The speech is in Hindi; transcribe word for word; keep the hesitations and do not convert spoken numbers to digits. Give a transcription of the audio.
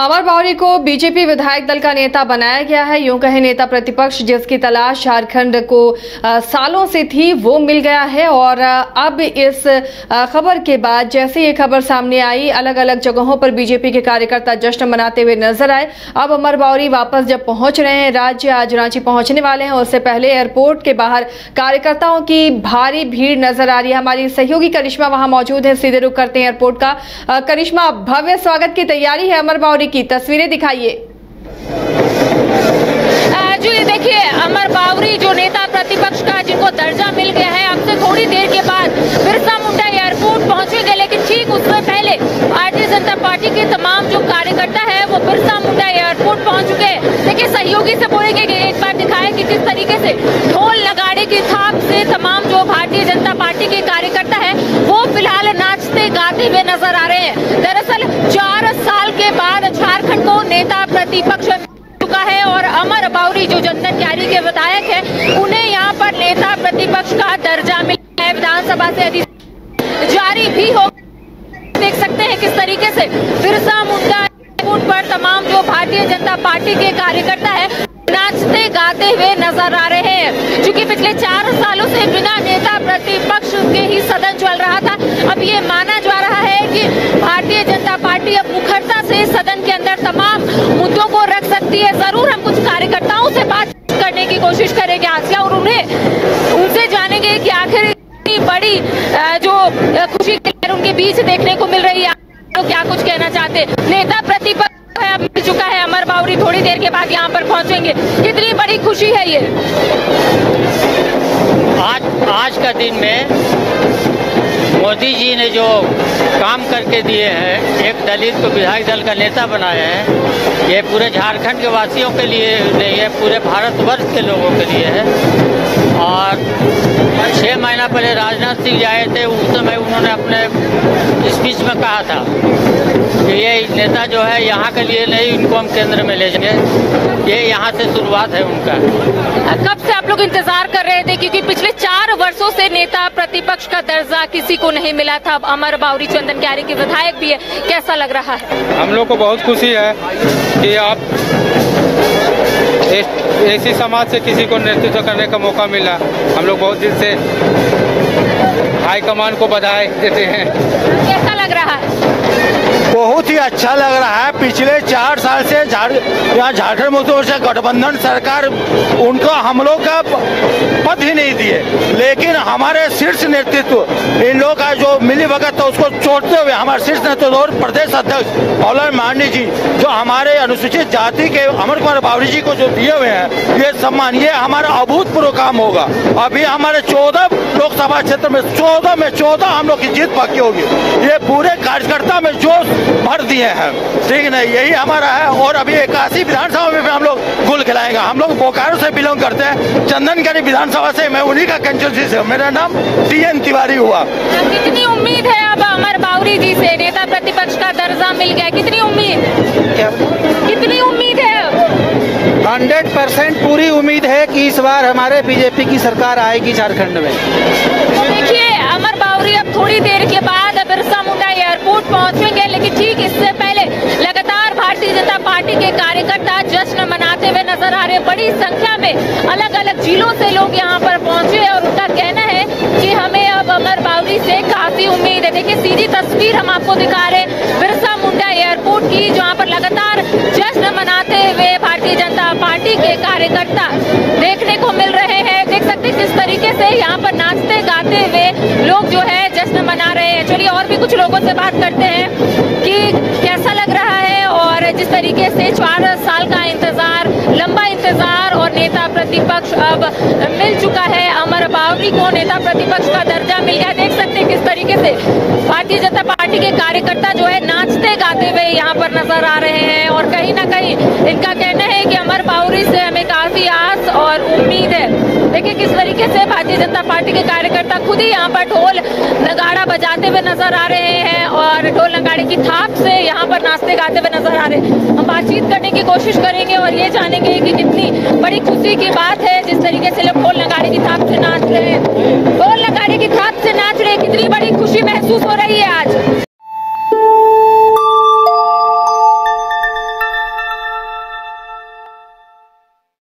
अमर बाउरी को बीजेपी विधायक दल का नेता बनाया गया है। यूं कहे नेता प्रतिपक्ष जिसकी तलाश झारखंड को आ, सालों से थी वो मिल गया है। और आ, अब इस आ, खबर के बाद जैसे ये खबर सामने आई, अलग अलग जगहों पर बीजेपी के कार्यकर्ता जश्न मनाते हुए नजर आए। अब अमर बाउरी वापस जब पहुंच रहे हैं राज्य, आज रांची पहुंचने वाले हैं, उससे पहले एयरपोर्ट के बाहर कार्यकर्ताओं की भारी भीड़ नजर आ रही है। हमारी सहयोगी करिश्मा वहां मौजूद है, सीधे रुख करते हैं एयरपोर्ट का। आ, करिश्मा, भव्य स्वागत की तैयारी है, अमर बाउरी की तस्वीरें दिखाइए। जो ये देखिए अमर बाउरी जो नेता प्रतिपक्ष का जिनको दर्जा मिल गया है, अब से थोड़ी देर के बाद बिरसा मुंडा एयरपोर्ट पहुंचेंगे, लेकिन ठीक उससे पहले भारतीय जनता पार्टी के तमाम जो कार्यकर्ता है वो बिरसा मुंडा एयरपोर्ट पहुंच चुके हैं। देखिए सहयोगी से बोलेंगे एक बार दिखाए कि किस तरीके से ढोल लगाड़े की थाप से तमाम जो भारतीय जनता पार्टी के कार्यकर्ता है वो फिलहाल नाचते गाते हुए नजर आ रहे हैं। दरअसल चार साल के बाद झारखंड को नेता प्रतिपक्ष चुका है और अमर बाउरी जो चंदन क्यारी के विधायक है उन्हें यहाँ पर नेता प्रतिपक्ष का दर्जा मिला है। विधानसभा से अधिसूचना जारी भी हो, देख सकते हैं किस तरीके से बिरसा मुंडा एयरपोर्ट पर तमाम जो भारतीय जनता पार्टी के कार्यकर्ता है नाचते गाते हुए नजर आ रहे हैं। क्योंकि पिछले चार सालों से बिना नेता प्रतिपक्ष के ही सदन चल रहा था, अब ये माना जा रहा है कि भारतीय जनता पार्टी अब मुखरता से सदन के अंदर तमाम मुद्दों को रख सकती है। जरूर हम कुछ कार्यकर्ताओं से बात करने की कोशिश करेंगे आज से और उन्हें उनसे जानेंगे कि आखिर इतनी बड़ी जो खुशी के लहर उनके बीच देखने को मिल रही है, तो क्या कुछ कहना चाहते। नेता प्रतिपक्ष मिल चुका है, अमर बाउरी थोड़ी देर के बाद यहाँ पर पहुँचेंगे। कितनी बड़ी खुशी है ये। आज आज का दिन में मोदी जी ने जो काम करके दिए हैं, एक दलित को विधायक दल का नेता बनाया है, ये पूरे झारखंड के वासियों के लिए नहीं है, पूरे भारतवर्ष के लोगों के लिए है। और छः महीना पहले राजनाथ सिंह आए थे, उस समय उन्होंने अपने स्पीच में कहा था कि ये नेता जो है यहाँ के लिए नहीं, इनको हम केंद्र में ले जाएंगे। ये यहाँ से शुरुआत है उनका। कब से आप लोग इंतजार कर रहे थे, क्योंकि पिछले चार वर्षों से नेता प्रतिपक्ष का दर्जा किसी को नहीं मिला था, अब अमर बाउरी चंदन क्यारी के विधायक भी है, कैसा लग रहा है? हम लोग को बहुत खुशी है कि आप ऐसी समाज से किसी को नेतृत्व करने का मौका मिला। हम लोग बहुत दिन से हाई कमान को बधाई देते हैं। कैसा लग रहा है? बहुत ही अच्छा लग रहा है। पिछले चार साल से यहाँ झारखंड मुक्ति मोर्चा गठबंधन सरकार उनको हम लोग का पद ही नहीं दिए, लेकिन हमारे शीर्ष नेतृत्व इन लोगों का जो मिली भगत था उसको छोड़ते हुए हमारे शीर्ष नेतृत्व और प्रदेश अध्यक्ष ऑलर मांडी जी जो हमारे अनुसूचित जाति के अमर कुमार बाउरी जी को जो दिए हुए हैं ये सम्मान, ये हमारा अभूतपूर्व काम होगा। अभी हमारे चौदह लोकसभा क्षेत्र में चौदह में चौदह हम लोग की जीत पक्की होगी। ये पूरे कार्यकर्ता में जोश भर दिए हैं, ठीक ना, यही हमारा है। और अभी इक्यासी विधानसभा में हम लोग गुल खिलाएंगे। हम लोग बोकारो से बिलोंग करते हैं, चंदनगणी विधानसभा से मैं उन्हीं का कंस्टिट्यूएंसी हूं, मेरा नाम डीएन तिवारी हुआ। कितनी उम्मीद है अब अमर बाउरी जी से, नेता प्रतिपक्ष का दर्जा मिल गया, कितनी उम्मीद क्या? कितनी उम्मीद है? हंड्रेड परसेंट पूरी उम्मीद है कि इस बार हमारे बीजेपी की सरकार आएगी झारखंड में। तो देखिए अमर बाउरी अब थोड़ी देर के बाद बिरसा मुंडा एयरपोर्ट पहुंचेंगे, लेकिन ठीक इससे पहले लगातार भारतीय जनता पार्टी के कार्यकर्ता जश्न मनाते हुए नजर आ रहे। बड़ी संख्या में अलग अलग जिलों से लोग यहाँ पर पहुंचे और उनका कहना है कि हमें अब अमर बाउरी से काफी उम्मीद है। देखिए सीधी तस्वीर हम आपको दिखा रहे हैं बिरसा मुंडा एयरपोर्ट की, जहाँ पर लगातार जश्न मनाते हुए भारतीय जनता पार्टी के कार्यकर्ता देखने को मिल रहे हैं। देख सकते हैं किस तरीके से यहाँ पर नाचते गाते हुए लोग जो है जश्न मना रहे हैं। चलिए और भी कुछ लोगों से बात करते हैं कि कैसा लग रहा है, और जिस तरीके से चार साल का इंतजार, लंबा इंतजार, और नेता प्रतिपक्ष अब मिल चुका है, अमर बाउरी को नेता प्रतिपक्ष का दर्जा मिल गया। देख सकते हैं किस तरीके से भारतीय जनता पार्टी के कार्यकर्ता जो है नाचते गाते हुए यहाँ पर नजर आ रहे हैं, और कहीं ना कहीं इनका कहना है कि अमर बाउरी से हमें काफी आस और उम्मीद है। देखिए किस तरीके से भारतीय जनता पार्टी के कार्यकर्ता खुद ही यहाँ पर ढोल नगाड़ा बजाते हुए नजर आ रहे हैं और ढोल नगाड़े की थाप से यहाँ पर नाचते गाते हुए नजर आ रहे हैं। हम बातचीत करने की कोशिश करेंगे और ये जानेंगे कि कितनी बड़ी खुशी की बात है जिस तरीके से लोग ढोल नगाड़े की थाप से नाच रहे हैं। ढोल नगाड़े की थाप से नाच रहे, कितनी बड़ी खुशी महसूस हो रही है आज।